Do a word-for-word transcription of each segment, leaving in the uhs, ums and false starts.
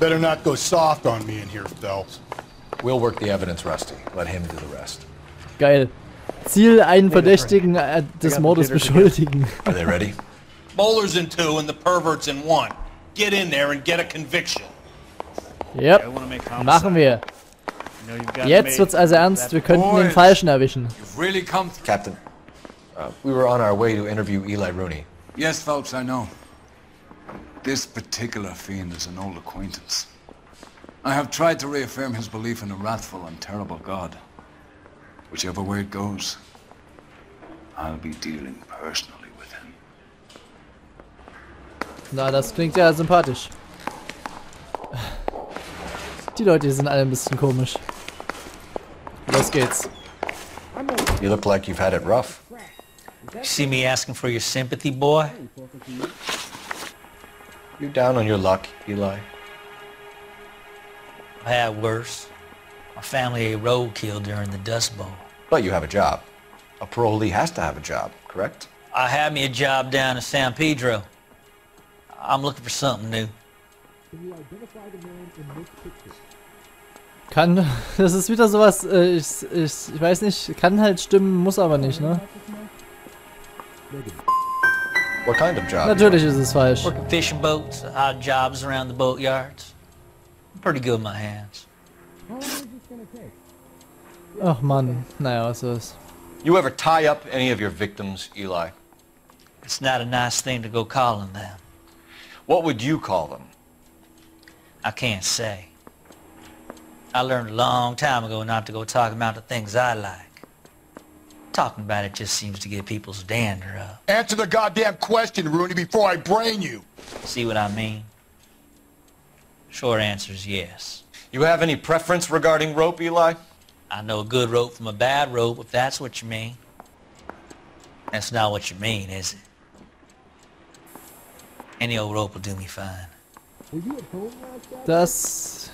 better not go soft on me in here, Phelps. We'll work the evidence, Rusty. Let him do the rest. Geil. Ziel, einen Verdächtigen äh, des Mordes beschuldigen. Are they ready? Bowler's in two and the pervert's in one. Get in there and get a conviction. Yep. Machen wir. Jetzt wird's also ernst. Wir könnten den Falschen erwischen. Really come, Captain. Uh, we were on our way to interview Eli Rooney. Yes, Phelps, I know. This particular fiend is an old acquaintance. I have tried to reaffirm his belief in a wrathful and terrible God. Whichever way it goes, I'll be dealing personally with him. Na, das klingt ja sympathisch. Die Leute hier sind alle ein bisschen komisch. Los geht's. You look like you've had it rough. You see me asking for your sympathy, boy? You're down on your luck, Eli. I had worse. My family ate roadkill during the Dust Bowl. But you have a job. A parolee has to have a job, correct? I had me a job down in San Pedro. I'm looking for something new. Kann, das ist wieder sowas, äh, ich, ich, ich weiß nicht, kann halt stimmen, muss aber nicht, ne? What kind of job? Natürlich ist es falsch. Working fishing boats, odd jobs around the boatyards. I'm pretty good with my hands. Ach man, naja, was ist. You ever tie up any of your victims, Eli? It's not a nice thing to go calling them. What would you call them? I can't say. I learned a long time ago not to go talking about the things I like. Talking about it just seems to get people's dander up. Answer the goddamn question, Rooney, before I brain you. See what I mean? Short answer is yes. You have any preference regarding rope, Eli? I know a good rope from a bad rope, if that's what you mean. That's not what you mean, is it? Any old rope will do me fine. Das...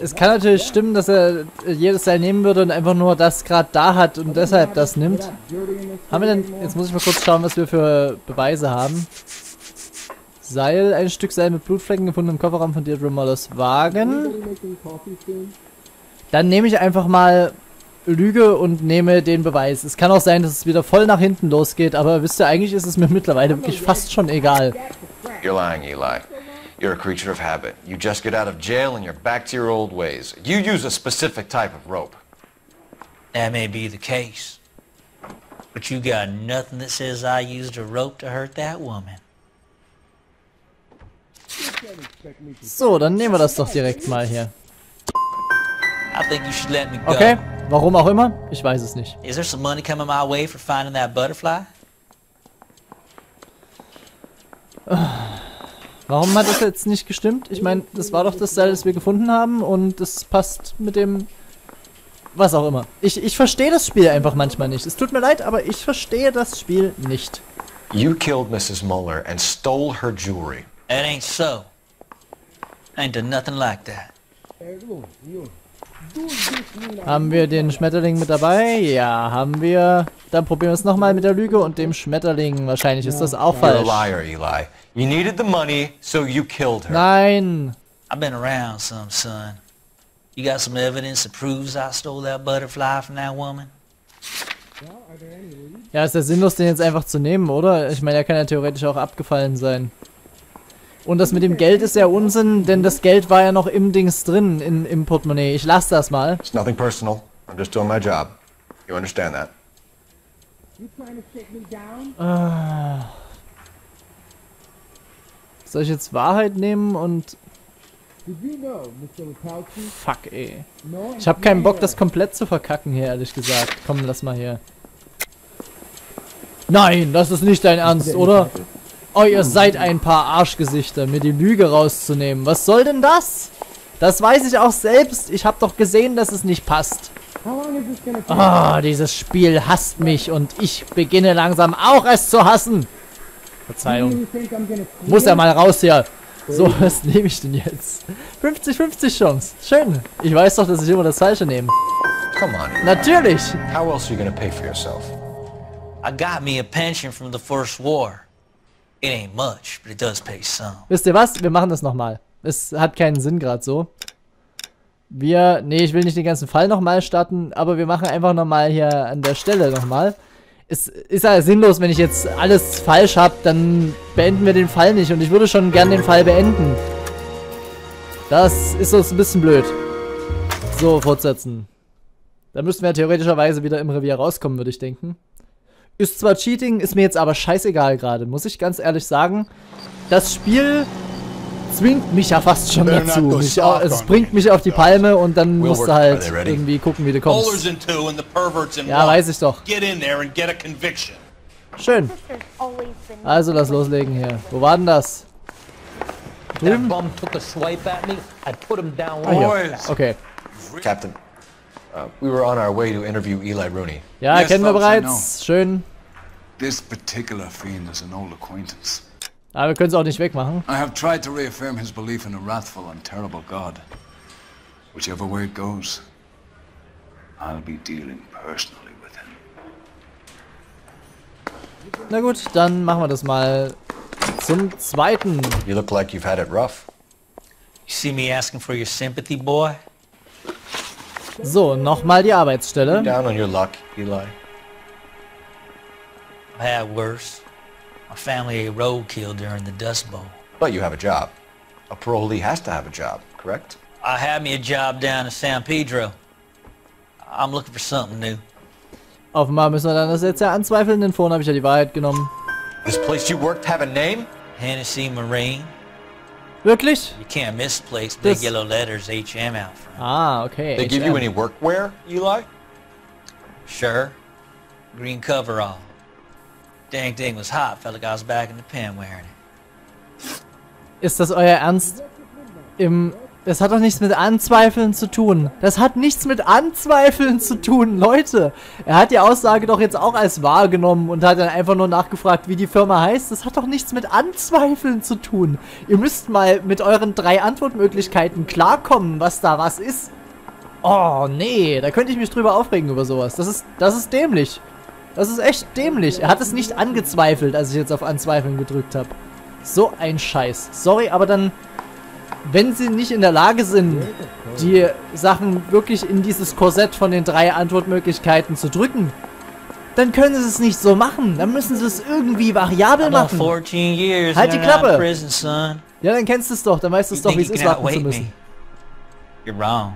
Es kann natürlich stimmen, dass er jedes Seil nehmen würde und einfach nur das gerade da hat und deshalb das nimmt. Haben wir denn... Jetzt muss ich mal kurz schauen, was wir für Beweise haben. Seil, ein Stück Seil mit Blutflecken gefunden im Kofferraum von Hugo Möllers Wagen. Dann nehme ich einfach mal Lüge und nehme den Beweis. Es kann auch sein, dass es wieder voll nach hinten losgeht, aber wisst ihr, eigentlich ist es mir mittlerweile wirklich fast schon egal. You're lying, Eli. You're a creature of habit. You just get out of jail and you're back to your old ways. You use a specific type of rope. That may be the case. But you got nothing that says I used a rope to hurt that woman. So, dann nehmen wir das doch direkt mal hier. Okay, warum auch immer, ich weiß es nicht. Is there some money coming my way for finding that butterfly? Warum hat das jetzt nicht gestimmt? Ich meine, das war doch das Seil, das wir gefunden haben und das passt mit dem... Was auch immer. Ich, ich verstehe das Spiel einfach manchmal nicht. Es tut mir leid, aber ich verstehe das Spiel nicht. You killed Missus Möller and stole her jewelry. That ain't so. I ain't done nothing like that. Haben wir den Schmetterling mit dabei? Ja, haben wir. Dann probieren wir es nochmal mit der Lüge und dem Schmetterling. Wahrscheinlich ist das auch falsch. You're a liar, Eli. You needed the money, so you killed her. Nein. I've been around some, son. You got some evidence that proves I stole that butterfly from that woman? Ja, ist ja sinnlos, den jetzt einfach zu nehmen, oder? Ich meine, er kann ja theoretisch auch abgefallen sein. Und das mit dem Geld ist ja Unsinn, denn das Geld war ja noch im Dings drin, in, im Portemonnaie. Ich lasse das mal. It's nothing personal. I'm just doing my job. You understand that? Ah. Soll ich jetzt Wahrheit nehmen und... Fuck, ey. Ich habe keinen Bock, das komplett zu verkacken hier, ehrlich gesagt. Komm, lass mal hier. Nein, das ist nicht dein Ernst, oder? Oh, ihr seid ein paar Arschgesichter, mir die Lüge rauszunehmen. Was soll denn das? Das weiß ich auch selbst. Ich habe doch gesehen, dass es nicht passt. Ah, dieses Spiel hasst mich und ich beginne langsam auch es zu hassen. Verzeihung. Muss ja mal raus hier. So, was nehme ich denn jetzt? fünfzig fünfzig Chance. Schön. Ich weiß doch, dass ich immer das Falsche nehme. Natürlich. How else are you gonna pay for yourself? I got me a pension from the first war. It ain't much, but it does pay some. Wisst ihr was? Wir machen das nochmal. Es hat keinen Sinn gerade so. Wir, nee, ich will nicht den ganzen Fall nochmal starten, aber wir machen einfach nochmal hier an der Stelle nochmal. Es ist ja sinnlos, wenn ich jetzt alles falsch habe, dann beenden wir den Fall nicht. Und ich würde schon gern den Fall beenden. Das ist uns ein bisschen blöd. So, fortsetzen. Da müssten wir theoretischerweise wieder im Revier rauskommen, würde ich denken. Ist zwar Cheating, ist mir jetzt aber scheißegal gerade, muss ich ganz ehrlich sagen. Das Spiel zwingt mich ja fast schon dazu. Mich auch, es bringt mich auf die Palme und dann musst du halt irgendwie gucken, wie du kommst. Ja, weiß ich doch. Schön. Also, lass loslegen hier. Wo war denn das? Drüben? Ah, hier. Okay. Captain, we were on our way to interview Eli Rooney. Ja, kennen wir bereits. Schön. This particular fiend is an old acquaintance. Aber wir können es auch nicht wegmachen. I have tried to reaffirm his belief in a wrathful and terrible God. Whichever way it goes, I'll be dealing personally with him. Na gut, dann machen wir das mal zum zweiten. You look like you've had it rough. You see me asking for your sympathy, boy? So, nochmal die Arbeitsstelle. Down on your luck, Eli. I had worse. My family ate roadkill during the Dust Bowl. But you have a job. A parolee has to have a job, correct? I had me a job down in San Pedro. I'm looking for something new. Offenbar müssen wir dann das jetzt ja anzweifeln, denn vorhin habe ich ja die Wahrheit genommen. This place you worked have a name? Hennessy Marine. Wirklich? You can't misplace big yellow letters H M out front. Ah, okay. They give you any workwear, Eli? Sure. Green coverall. Dang thing was hot, felt like I was back in the pen wearing it. Ist das euer Ernst? Im Das hat doch nichts mit Anzweifeln zu tun. Das hat nichts mit Anzweifeln zu tun, Leute. Er hat die Aussage doch jetzt auch als wahr genommen und hat dann einfach nur nachgefragt, wie die Firma heißt. Das hat doch nichts mit Anzweifeln zu tun. Ihr müsst mal mit euren drei Antwortmöglichkeiten klarkommen, was da was ist. Oh, nee, da könnte ich mich drüber aufregen über sowas. Das ist, das ist dämlich. Das ist echt dämlich. Er hat es nicht angezweifelt, als ich jetzt auf Anzweifeln gedrückt habe. So ein Scheiß. Sorry, aber dann, wenn sie nicht in der Lage sind, die Sachen wirklich in dieses Korsett von den drei Antwortmöglichkeiten zu drücken, dann können sie es nicht so machen. Dann müssen sie es irgendwie variabel machen. Halt die Klappe. Ja, dann kennst du es doch. Dann weißt du es doch, wie es ist, warten zu müssen. You're wrong.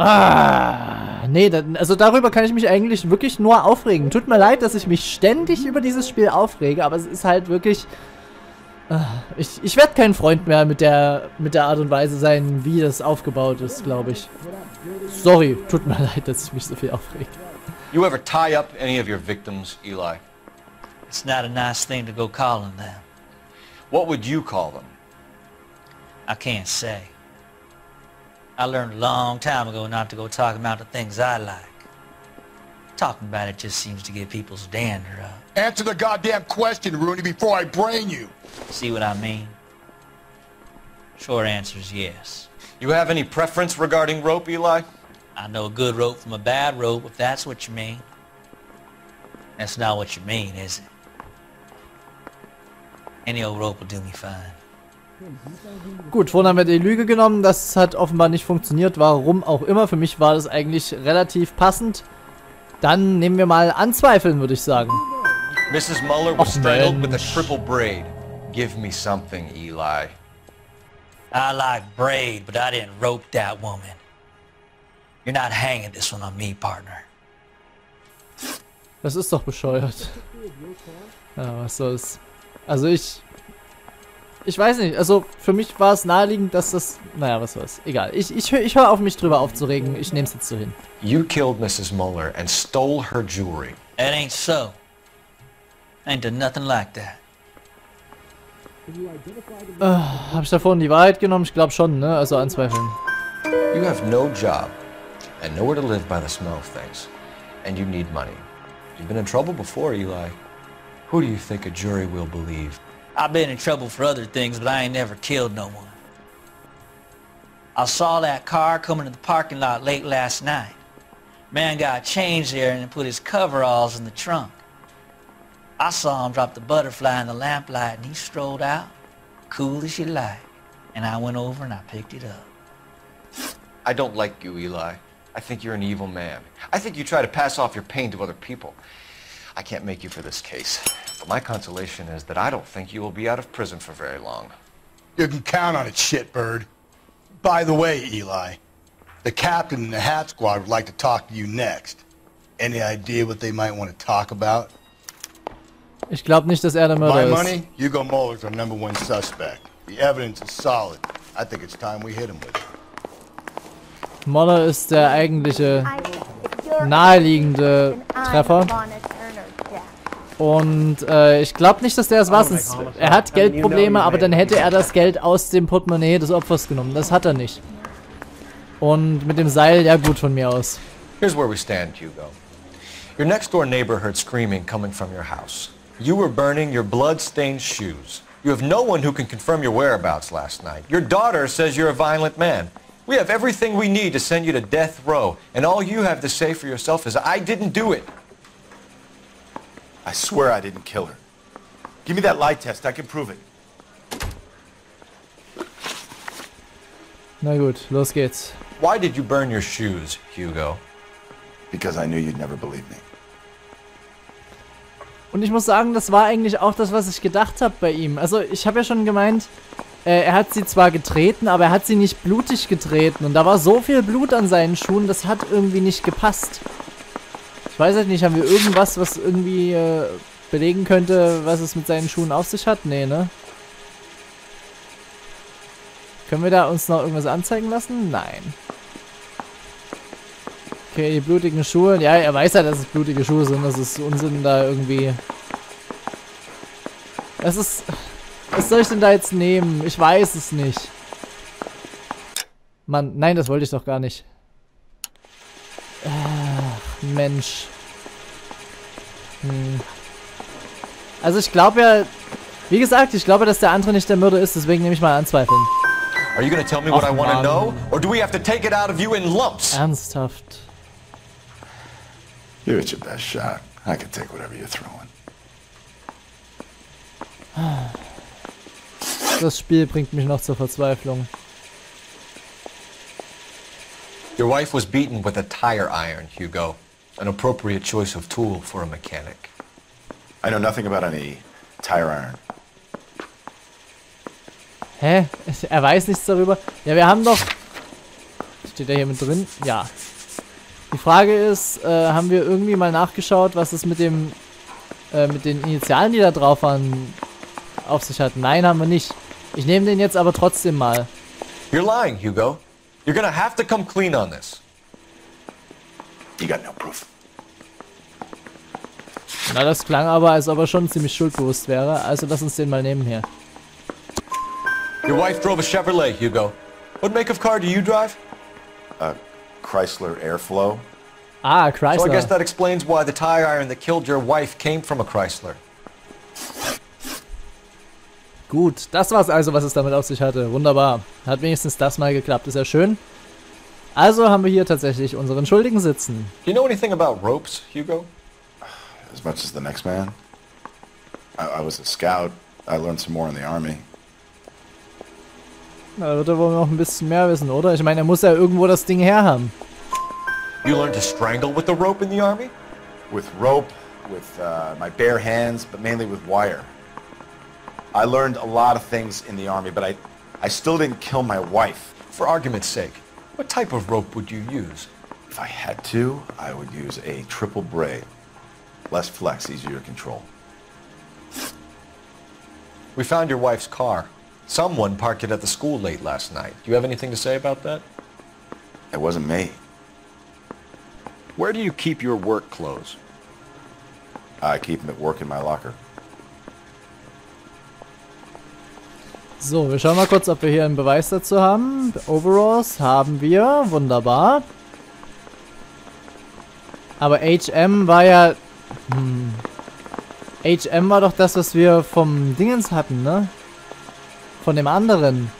Ah, nee, da, also darüber kann ich mich eigentlich wirklich nur aufregen. Tut mir leid, dass ich mich ständig über dieses Spiel aufrege, aber es ist halt wirklich... Ah, ich ich werde kein Freund mehr mit der, mit der Art und Weise sein, wie das aufgebaut ist, glaube ich. Sorry, tut mir leid, dass ich mich so viel aufrege. You ever tie up any of your victims, Eli? It's not a nice thing to go calling them. What would you call them? I can't say. I learned a long time ago not to go talk about the things I like. Talking about it just seems to get people's dander up. Answer the goddamn question, Rooney, before I brain you. See what I mean? Short answer is yes. You have any preference regarding rope, Eli? I know a good rope from a bad rope, if that's what you mean. That's not what you mean, is it? Any old rope will do me fine. Gut, vorhin haben wir die Lüge genommen, das hat offenbar nicht funktioniert, warum auch immer, für mich war das eigentlich relativ passend. Dann nehmen wir mal Anzweifeln, würde ich sagen. Missus Möller was strangled with a triple braid. Give me something, Eli. I like braid, but I didn't rope that woman. You're not hanging this one on me, partner. Das ist doch bescheuert. Ja, was soll's. Also ich... Ich weiß nicht, also für mich war es naheliegend, dass das... Naja, was war's. Egal. Ich, ich, ich höre auf, mich drüber aufzuregen. Ich nehm's jetzt so hin. You killed Missus Möller and stole her jewelry. That ain't so. Ain't done nothing like that. Uh, hab ich da vorhin die Wahrheit genommen? Ich glaube schon, ne? Also anzweifeln. You have no job and nowhere to live by the smell of things. And you need money. You've been in trouble before, Eli. Who do you think a jury will believe? I've been in trouble for other things, but I ain't never killed no one. I saw that car coming to the parking lot late last night. Man got changed there and put his coveralls in the trunk. I saw him drop the butterfly in the lamplight and he strolled out, cool as you like. and I went over and I picked it up. I don't like you, Eli. I think you're an evil man. I think you try to pass off your pain to other people. I can't make you for this case, but my consolation is that I don't think you will be out of prison for very long. You can count on it, shitbird. By the way, Eli, the captain and the hat squad would like to talk to you next. Any idea what they might want to talk about? Ich glaube nicht, dass er der Mörder ist. My money, Hugo Möller is our number one suspect. The evidence is solid. I think it's time we hit him with it. Möller ist der eigentliche naheliegende Treffer. Und äh, ich glaube nicht, dass der es was ist. Er hat Geldprobleme, aber dann hätte er das Geld aus dem Portemonnaie des Opfers genommen. Das hat er nicht. Und mit dem Seil, ja gut, von mir aus. Here's where we stand, Hugo. Your next door neighbor heard screaming coming from your house. You were burning your blood-stained shoes. You have no one who can confirm your whereabouts last night. Your daughter says you're a violent man. We have everything we need to send you to death row, and all you have to say for yourself is, I didn't do it. I swear I didn't kill her. Give me that lie test, I can prove it. Na gut, los geht's. Why did you burn your shoes, Hugo? Because I knew you'd never believe me. Und ich muss sagen, das war eigentlich auch das, was ich gedacht habe bei ihm. Also ich habe ja schon gemeint, äh, er hat sie zwar getreten, aber er hat sie nicht blutig getreten. Und da war so viel Blut an seinen Schuhen, das hat irgendwie nicht gepasst. Ich weiß halt nicht, haben wir irgendwas, was irgendwie äh, belegen könnte, was es mit seinen Schuhen auf sich hat? Nee, ne? Können wir da uns noch irgendwas anzeigen lassen? Nein. Okay, die blutigen Schuhe. Ja, er weiß ja, dass es blutige Schuhe sind. Das ist Unsinn da irgendwie. Das ist... Was soll ich denn da jetzt nehmen? Ich weiß es nicht. Mann, nein, das wollte ich doch gar nicht. Ach, Mensch. Hm. Also ich glaube ja... Wie gesagt, ich glaube, dass der andere nicht der Mörder ist. Deswegen nehme ich mal an Zweifeln. Are you going to tell me what I want to know? Or do we have to take it out of you in lumps? Ernsthaft. You're at your best shot. I can take whatever you're throwing. Das Spiel bringt mich noch zur Verzweiflung. Your wife was beaten with a tire iron, Hugo. An appropriate choice of tool for a mechanic. I know nothing about any tire iron. Hä? Er weiß nichts darüber? Ja, wir haben doch... Steht er hier mit drin? Ja. Die Frage ist, äh, haben wir irgendwie mal nachgeschaut, was es mit dem... Äh, mit den Initialen, die da drauf waren, auf sich hat? Nein, haben wir nicht. Ich nehme den jetzt aber trotzdem mal. You're lying, Hugo. You're gonna have to come clean on this. You got no proof. Na, das klang aber, als ob er schon ziemlich schuldbewusst wäre. Also lass uns den mal nehmen hier. Your wife drove a Chevrolet, Hugo. What make of car do you drive? A Chrysler Airflow. Ah, Chrysler. So I guess that explains why the tire iron that killed your wife came from a Chrysler. Gut, das war's also, was es damit auf sich hatte. Wunderbar. Hat wenigstens das mal geklappt. Ist ja schön. Also haben wir hier tatsächlich unseren Schuldigen sitzen. Do you know anything about ropes, Hugo? As much as the next man. I, I was a scout. I learned some more in the army. Da wird er wohl noch ein bisschen mehr wissen, oder? Ich meine, er muss ja irgendwo das Ding herhaben. You learned to strangle with the rope in the army? With rope, with uh, my bare hands, but mainly with wire. I learned a lot of things in the army, but I, I still didn't kill my wife. For argument's sake, what type of rope would you use? If I had to, I would use a triple braid. Less flex, easier control. We found your wife's car. Someone parked it at the school late last night. Do you have anything to say about that? It wasn't me. Where do you keep your work clothes? I keep them at work in my locker. So, wir schauen mal kurz, ob wir hier einen Beweis dazu haben. Overalls haben wir. Wunderbar. Aber H M war ja... Hm. H M war doch das, was wir vom Dingens hatten, ne? Von dem anderen.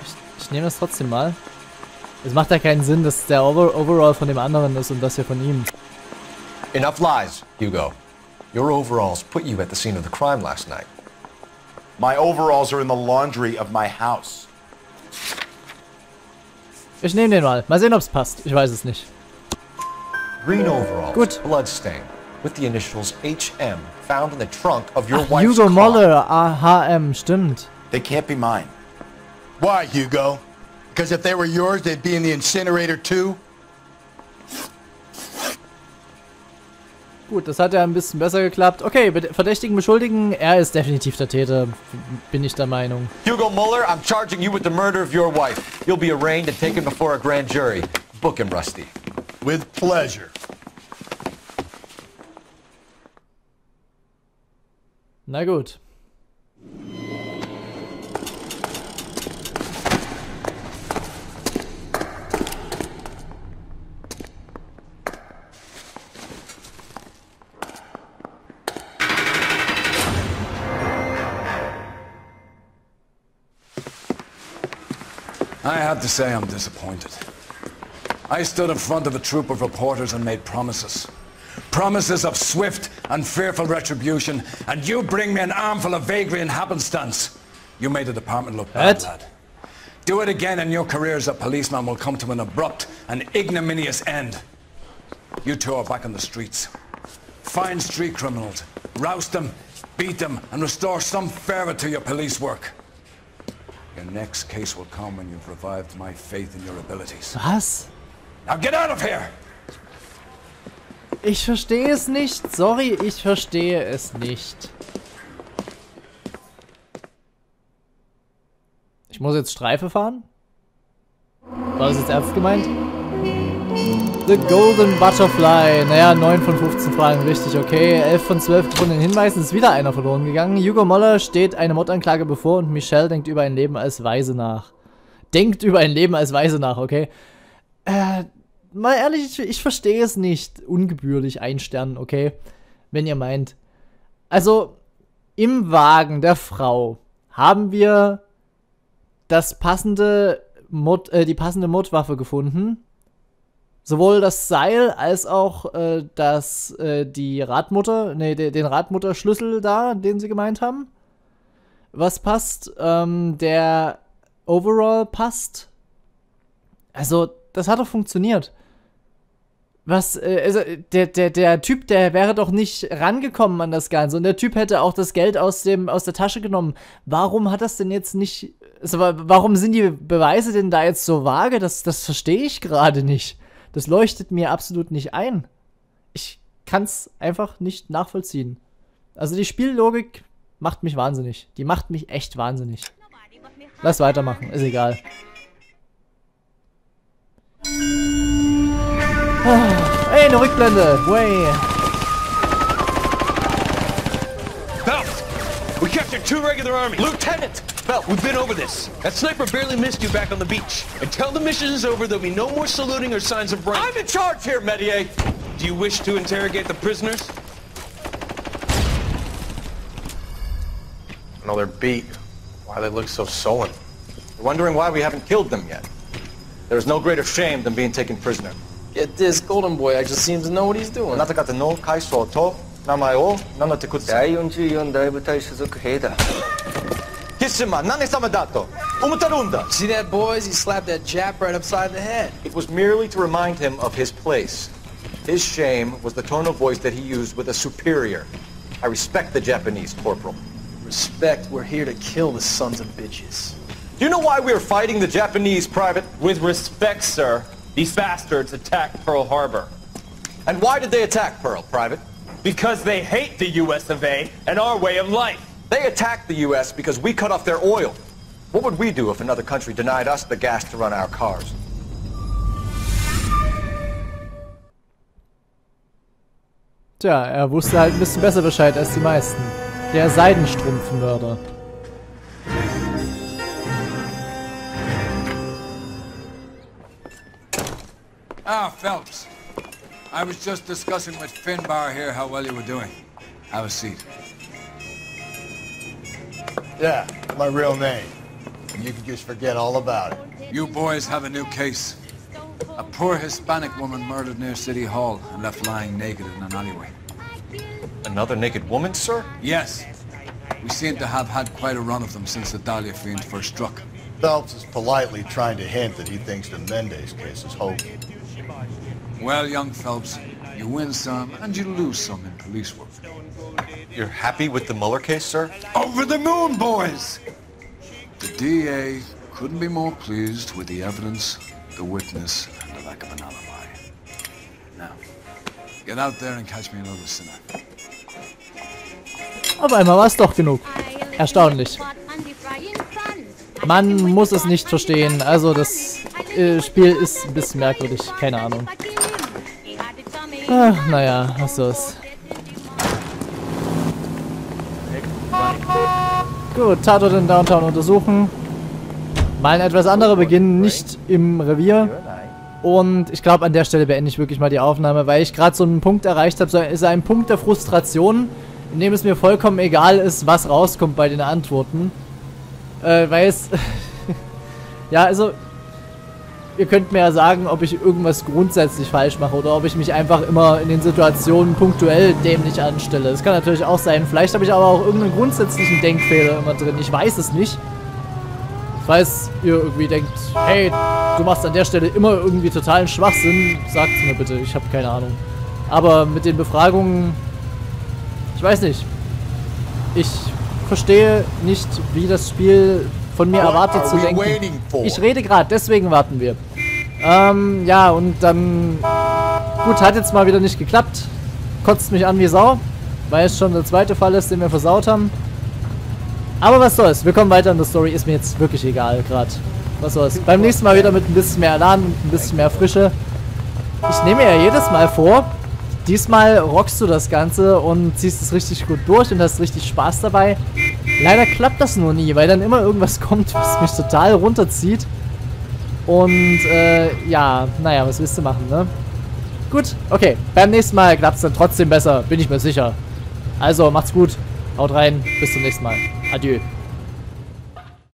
Ich, ich nehme das trotzdem mal. Es macht ja keinen Sinn, dass der Over Overall von dem anderen ist und das hier von ihm. Enough lies, Hugo. Your overalls put you at the scene of the crime last night. My overalls are in the laundry of my house. Ich nehme den mal. Mal sehen, ob es passt. Ich weiß es nicht. Green overalls. Gut. Bloodstain. With the initials H M found in the trunk of your Ach, wife's Hugo Möller, H M, stimmt. They can't be mine. Why, Hugo? Because if they were yours, they'd be in the incinerator too. Gut, das hat ja ein bisschen besser geklappt. Okay, Verdächtigen beschuldigen, er ist definitiv der Täter, bin ich der Meinung. Hugo Möller, I'm charging you with the murder of your wife. You'll be arraigned and taken before a grand jury. Book him, Rusty. With pleasure. Na gut. I have to say I'm disappointed. I stood in front of a troop of reporters and made promises. Promises of swift and fearful retribution, and you bring me an armful of vagary and happenstance. You made the department look bad, lad. Do it again and your career as a policeman will come to an abrupt and ignominious end. You two are back on the streets. Find street criminals, rouse them, beat them, and restore some fervor to your police work. Your next case will come when you've revived my faith in your abilities. Was? Now get out of here! Ich verstehe es nicht. Sorry, ich verstehe es nicht. Ich muss jetzt Streife fahren? War das jetzt ernst gemeint? The Golden Butterfly. Naja, neun von fünfzehn Fragen richtig, okay. elf von zwölf gefundenen Hinweisen ist wieder einer verloren gegangen. Hugo Möller steht eine Mordanklage bevor und Michelle denkt über ein Leben als Waise nach. Denkt über ein Leben als Waise nach, okay. Äh... Mal ehrlich, ich, ich verstehe es nicht. Ungebührlich ein Stern, okay? Wenn ihr meint. Also, im Wagen der Frau haben wir das passende Mord, äh, die passende Mordwaffe gefunden. Sowohl das Seil als auch äh, das, äh, die Radmutter, nee, de, den Radmutterschlüssel da, den sie gemeint haben. Was passt? Ähm, der Overall passt. Also, das hat doch funktioniert. Was, äh, also, der, der, der Typ, der wäre doch nicht rangekommen an das Ganze und der Typ hätte auch das Geld aus dem, aus der Tasche genommen. Warum hat das denn jetzt nicht, also, warum sind die Beweise denn da jetzt so vage? Das, das verstehe ich gerade nicht. Das leuchtet mir absolut nicht ein. Ich kann es einfach nicht nachvollziehen. Also die Spiellogik macht mich wahnsinnig. Die macht mich echt wahnsinnig. Lass weitermachen, ist egal. Hey, eine Rückblende! Way! Belt! We captured two regular army! Lieutenant! Belt, we've been over this. That sniper barely missed you back on the beach. Until the mission is over, there'll be no more saluting or signs of rank. I'm in charge here, Medier! Do you wish to interrogate the prisoners? I know they're beat. Why they look so sullen. You're wondering why we haven't killed them yet. There is no greater shame than being taken prisoner. Yet this golden boy actually seems to know what he's doing. See that, boys? He slapped that Jap right upside the head. It was merely to remind him of his place. His shame was the tone of voice that he used with a superior. I respect the Japanese, Corporal. Respect? We're here to kill the sons of bitches. Do you know why we are fighting the Japanese, Private? With respect, sir, these bastards attacked Pearl Harbor. And why did they attack Pearl, Private? Because they hate the U S of A and our way of life. They attacked the U S because we cut off their oil. What would we do if another country denied us the gas to run our cars? Tja, er wusste halt ein bisschen besser Bescheid als die meisten. Der Seidenstrumpfmörder. Ah, Phelps. I was just discussing with Finbar here how well you were doing. Have a seat. Yeah, my real name. And you can just forget all about it. You boys have a new case. A poor Hispanic woman murdered near City Hall and left lying naked in an alleyway. Another naked woman, sir? Yes. We seem to have had quite a run of them since the Dahlia Fiend first struck. Phelps is politely trying to hint that he thinks the Mendez case is hokey. Well, young Phelps, you win some and you lose some in police work. You're happy with the Möller case, sir? Over the moon, boys! The D A couldn't be more pleased with the evidence, the witness, and the lack of an alibi. Now, get out there and catch me another sinner. Aber einmal war es doch genug. Erstaunlich. Man muss es nicht verstehen. Also das äh, Spiel ist ein bisschen merkwürdig. Keine Ahnung. Ach, naja, was soll's. Gut, Tatort in Downtown untersuchen. Mal ein etwas anderer Beginn, nicht im Revier. Und ich glaube, an der Stelle beende ich wirklich mal die Aufnahme, weil ich gerade so einen Punkt erreicht habe. So ist ein Punkt der Frustration, in dem es mir vollkommen egal ist, was rauskommt bei den Antworten. Äh, weil es... ja, also... Ihr könnt mir ja sagen, ob ich irgendwas grundsätzlich falsch mache oder ob ich mich einfach immer in den Situationen punktuell dämlich anstelle. Das kann natürlich auch sein. Vielleicht habe ich aber auch irgendeinen grundsätzlichen Denkfehler immer drin. Ich weiß es nicht. Ich weiß, ihr irgendwie denkt, hey, du machst an der Stelle immer irgendwie totalen Schwachsinn. Sagt es mir bitte, ich habe keine Ahnung. Aber mit den Befragungen... Ich weiß nicht. Ich verstehe nicht, wie das Spiel von mir erwartet zu denken. Ich rede gerade, deswegen warten wir. Ähm, ja, und dann... Gut, hat jetzt mal wieder nicht geklappt. Kotzt mich an wie Sau, weil es schon der zweite Fall ist, den wir versaut haben. Aber was soll's, wir kommen weiter in der Story, ist mir jetzt wirklich egal gerade. Was soll's. Beim nächsten Mal wieder mit ein bisschen mehr Elan und ein bisschen mehr Frische. Ich nehme ja jedes Mal vor, diesmal rockst du das Ganze und ziehst es richtig gut durch und hast richtig Spaß dabei. Leider klappt das nur nie, weil dann immer irgendwas kommt, was mich total runterzieht. Und, äh, ja, naja, was willst du machen, ne? Gut, okay, beim nächsten Mal klappt es dann trotzdem besser, bin ich mir sicher. Also, macht's gut, haut rein, bis zum nächsten Mal. Adieu.